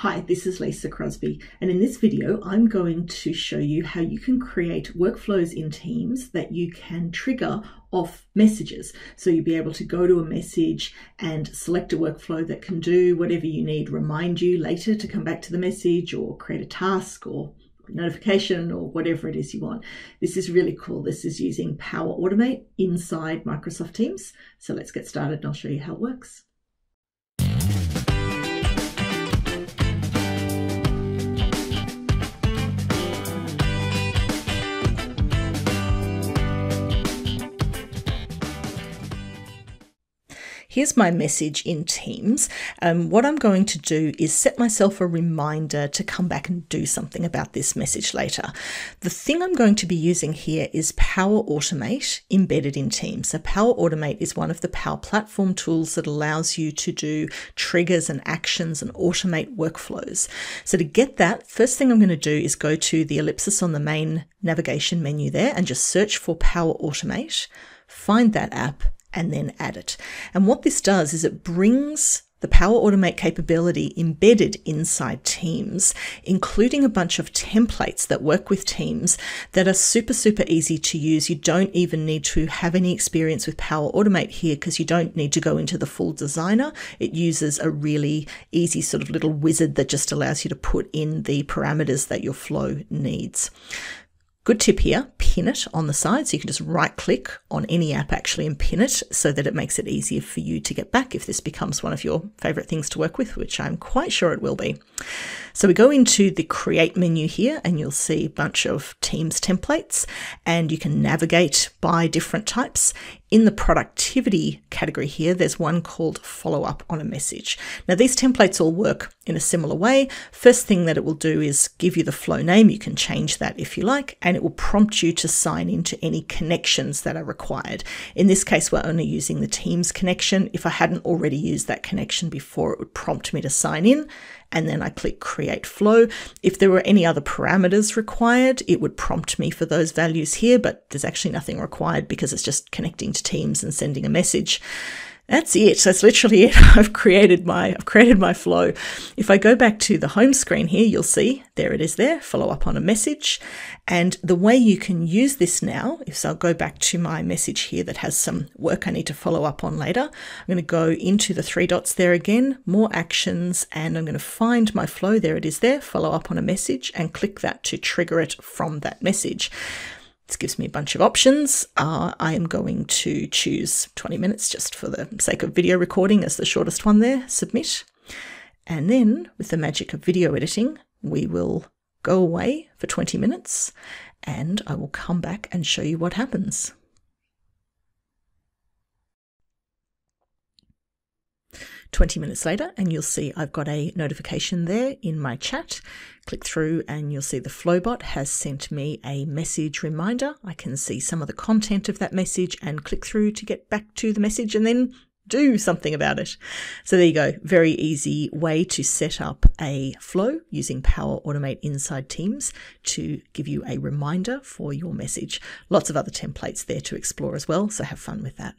Hi, this is Lisa Crosby, and in this video I'm going to show you how you can create workflows in Teams that you can trigger off messages. So you'll be able to go to a message and select a workflow that can do whatever you need, remind you later to come back to the message or create a task or notification or whatever it is you want. This is really cool. This is using Power Automate inside Microsoft Teams. So let's get started and I'll show you how it works. Here's my message in Teams. What I'm going to do is set myself a reminder to come back and do something about this message later. The thing I'm going to be using here is Power Automate embedded in Teams. So Power Automate is one of the Power Platform tools that allows you to do triggers and actions and automate workflows. So to get that, first thing I'm going to do is go to the ellipsis on the main navigation menu there and just search for Power Automate, find that app, and then add it. And what this does is it brings the Power Automate capability embedded inside Teams, including a bunch of templates that work with Teams that are super easy to use. You don't even need to have any experience with Power Automate here because you don't need to go into the full designer. It uses a really easy sort of little wizard that just allows you to put in the parameters that your flow needs. Good tip here, pin it on the side. So you can just right click on any app actually and pin it so that it makes it easier for you to get back if this becomes one of your favorite things to work with, which I'm quite sure it will be. So we go into the create menu here and you'll see a bunch of Teams templates and you can navigate by different types. In the productivity category here, there's one called follow up on a message. Now these templates all work in a similar way. First thing that it will do is give you the flow name. You can change that if you like, and it will prompt you to sign into any connections that are required. In this case, we're only using the Teams connection. If I hadn't already used that connection before, it would prompt me to sign in, and then I click create flow. If there were any other parameters required, it would prompt me for those values here, but there's actually nothing required because it's just connecting to Teams and sending a message. That's it. That's literally it. I've created my flow. If I go back to the home screen here, you'll see there it is there, follow up on a message. And the way you can use this now, so I'll go back to my message here that has some work I need to follow up on later. I'm going to go into the three dots there again, more actions, and I'm going to find my flow. There it is there, follow up on a message, and click that to trigger it from that message. This gives me a bunch of options. I am going to choose 20 minutes just for the sake of video recording as the shortest one there, submit. And then with the magic of video editing, we will go away for 20 minutes and I will come back and show you what happens. . 20 minutes later, and you'll see I've got a notification there in my chat. Click through and you'll see the Flowbot has sent me a message reminder. I can see some of the content of that message and click through to get back to the message and then do something about it. So there you go. Very easy way to set up a flow using Power Automate inside Teams to give you a reminder for your message. Lots of other templates there to explore as well, so have fun with that.